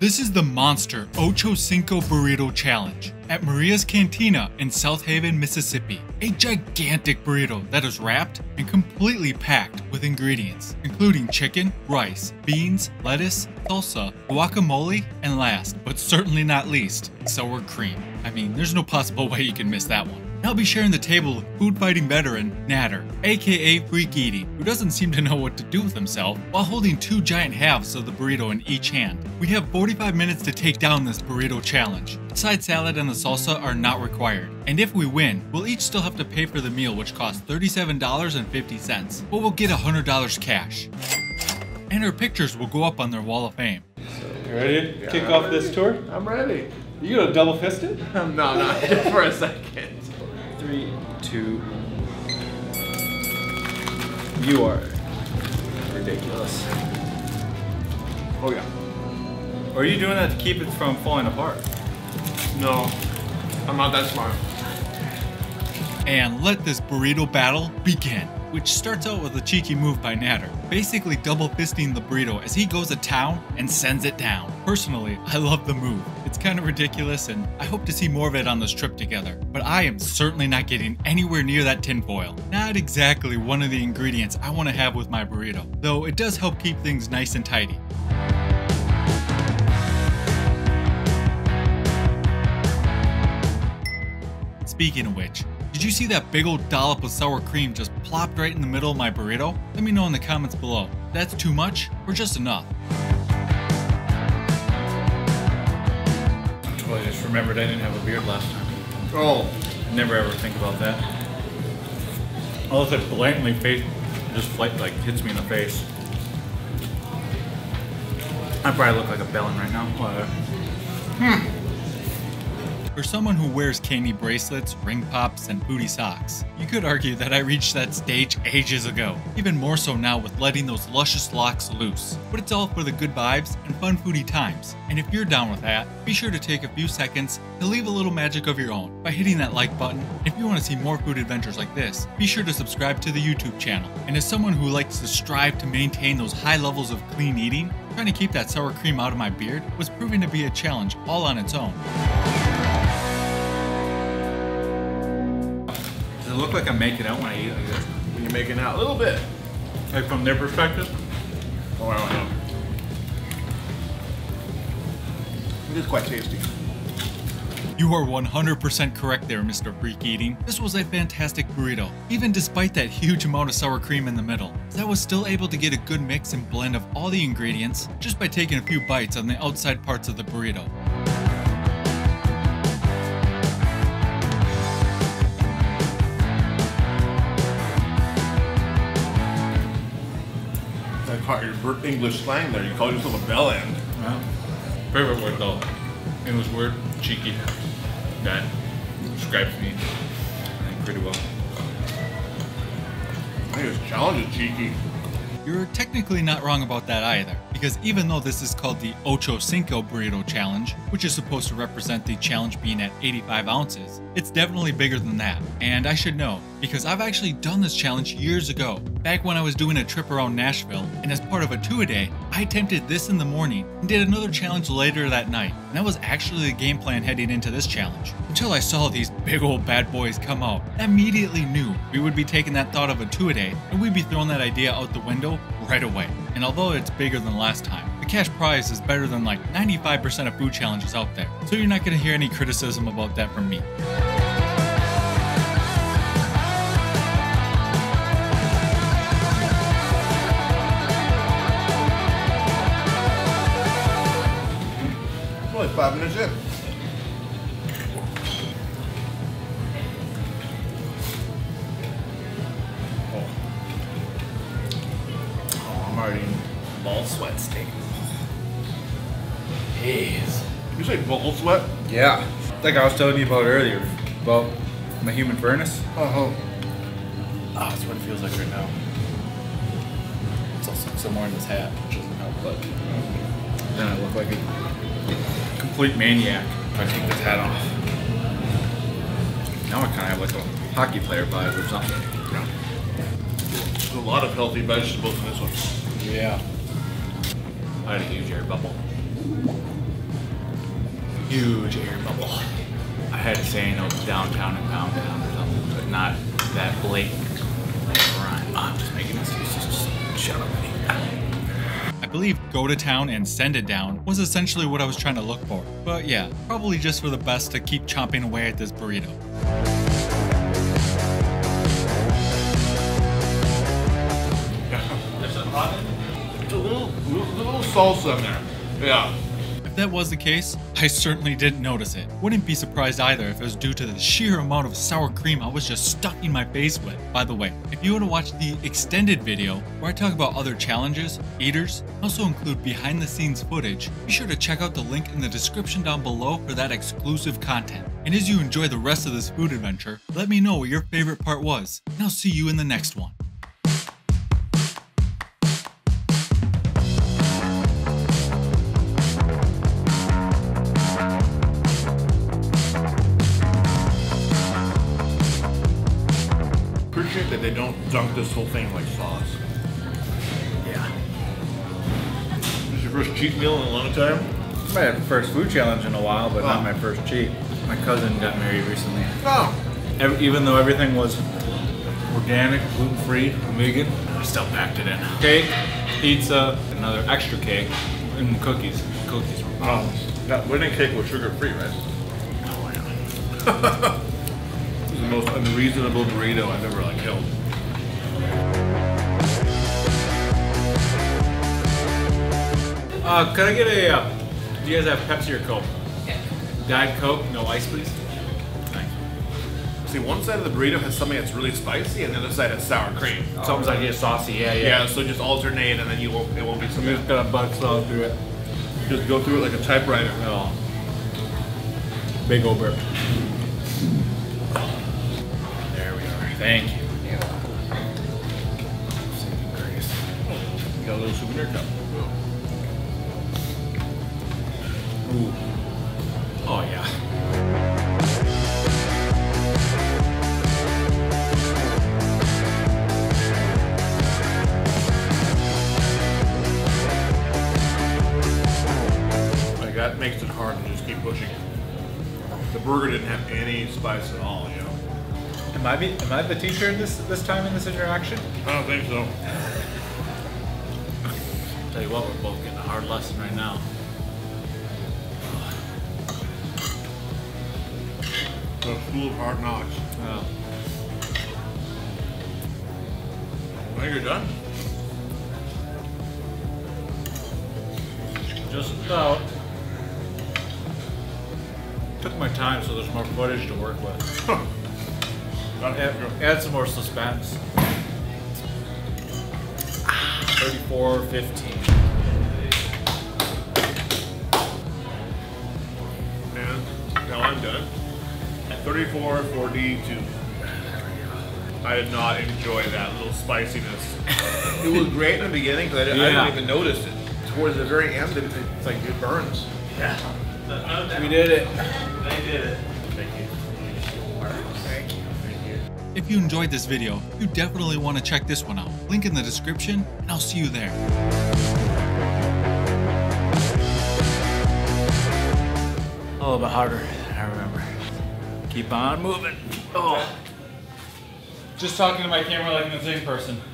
This is the Monster Ocho Cinco Burrito Challenge at Maria's Cantina in Southaven, Mississippi. A gigantic burrito that is wrapped and completely packed with ingredients, including chicken, rice, beans, lettuce, salsa, guacamole, and last, but certainly not least, sour cream. I mean, there's no possible way you can miss that one. I'll be sharing the table with food-fighting veteran Natter, aka Freak Eating, who doesn't seem to know what to do with himself, while holding two giant halves of the burrito in each hand. We have 45 minutes to take down this burrito challenge. The side salad and the salsa are not required, and if we win, we'll each still have to pay for the meal, which costs $37.50, but we'll get $100 cash. And our pictures will go up on their wall of fame. You ready to kick off this tour? I'm ready. You gonna double-fist it? No, not for a second. 3, 2. You are ridiculous. Oh yeah. Or are you doing that to keep it from falling apart? No, I'm not that smart. And let this burrito battle begin, which starts out with a cheeky move by Natter, basically double fisting the burrito as he goes to town and sends it down. Personally, I love the move. It's kind of ridiculous, and I hope to see more of it on this trip together, but I am certainly not getting anywhere near that tinfoil. Not exactly one of the ingredients I want to have with my burrito, though it does help keep things nice and tidy. Speaking of which, did you see that big old dollop of sour cream just plopped right in the middle of my burrito? Let me know in the comments below. That's too much or just enough? Well, I just remembered I didn't have a beard last time. Oh, I never ever think about that. Unless it blatantly hits me in the face. I probably look like a felon right now. Whatever. For someone who wears candy bracelets, ring pops, and booty socks, you could argue that I reached that stage ages ago, even more so now with letting those luscious locks loose. But it's all for the good vibes and fun foodie times, and if you're down with that, be sure to take a few seconds to leave a little magic of your own by hitting that like button. If you want to see more food adventures like this, be sure to subscribe to the YouTube channel. And as someone who likes to strive to maintain those high levels of clean eating, trying to keep that sour cream out of my beard was proving to be a challenge all on its own. I look like I'm making out when I eat like this. When you're making out? A little bit. Like from their perspective? Oh, I don't know. It is quite tasty. You are 100% correct there, Mr. Freak Eating. This was a fantastic burrito, even despite that huge amount of sour cream in the middle, as I was still able to get a good mix and blend of all the ingredients just by taking a few bites on the outside parts of the burrito. Your English slang there, you call yourself a bell end. Wow. Favorite word though, English word, cheeky. That describes me pretty well. I think this challenge is cheeky. You're technically not wrong about that either, because even though this is called the Ocho Cinco Burrito Challenge, which is supposed to represent the challenge being at 85 ounces, it's definitely bigger than that. And I should know, because I've actually done this challenge years ago, back when I was doing a trip around Nashville, and as part of a two-a-day, I attempted this in the morning and did another challenge later that night, and that was actually the game plan heading into this challenge, until I saw these big old bad boys come out. I immediately knew we would be taking that thought of a two-a-day, and we'd be throwing that idea out the window right away. And although it's bigger than last time, the cash prize is better than like 95% of food challenges out there, so you're not going to hear any criticism about that from me. Only 5 minutes in. Oh, I'm already in ball sweat state. Jeez. You say ball sweat? Yeah. Like I was telling you about earlier, about my human furnace. Uh-huh. Oh, that's what it feels like right now. It's also somewhere in this hat, which doesn't help, but then I look like a complete maniac if I take this hat off. Now I kind of have like a hockey player vibe or something. Yeah. There's a lot of healthy vegetables in this one. Yeah. I had a huge air bubble. huge air bubble. I had a saying it was downtown and pound or something, but not that blatant. I'm just making excuses. Just shut up. I believe go to town and send it down was essentially what I was trying to look for. But yeah, probably just for the best to keep chomping away at this burrito. There's a lot. It's a little salsa in there. Yeah. If that was the case, I certainly didn't notice it. Wouldn't be surprised either if it was due to the sheer amount of sour cream I was just stuffing my face with. By the way, if you want to watch the extended video where I talk about other challenges, eaters, and also include behind the scenes footage, be sure to check out the link in the description down below for that exclusive content. And as you enjoy the rest of this food adventure, let me know what your favorite part was, and I'll see you in the next one. That they don't dunk this whole thing like sauce. Yeah. This is your first cheat meal in a long time? I might have the first food challenge in a while, but not my first cheat. My cousin got married recently. Oh! Even though everything was organic, gluten-free, vegan, I still packed it in. Cake, pizza, another extra cake, and cookies. Cookies were problems. That wedding cake was sugar-free, right? Oh, yeah. The most unreasonable burrito I've ever held. Could I get a, do you guys have Pepsi or Coke? Yeah. Diet Coke, no ice please. Thanks. See, one side of the burrito has something that's really spicy and the other side has sour cream. Oh, something's like it's saucy, yeah. Yeah, so just alternate and then you won't, it won't be so good. Just gonna bug slow through it. Just go through it like a typewriter. Oh. Big old burp. Thank you. Yeah. Saving grace. Got a little souvenir cup. Ooh. Oh yeah. Like that makes it hard to just keep pushing. The burger didn't have any spice at all, you know. Am I the teacher this time in this interaction? I don't think so. Tell you what, we're both getting a hard lesson right now. The school of hard knocks. Yeah. Well, you're done. Just about. Took my time, so there's more footage to work with. Add some more suspense. 34:15. Man, now I'm done. At 34:42. I did not enjoy that little spiciness. It was great in the beginning, but I didn't even notice it. Towards the very end, it's like it burns. Yeah. We did it. They did it. If you enjoyed this video, you definitely want to check this one out. Link in the description, and I'll see you there. A little bit harder than I remember. Keep on moving. Oh. Just talking to my camera like I'm the same person.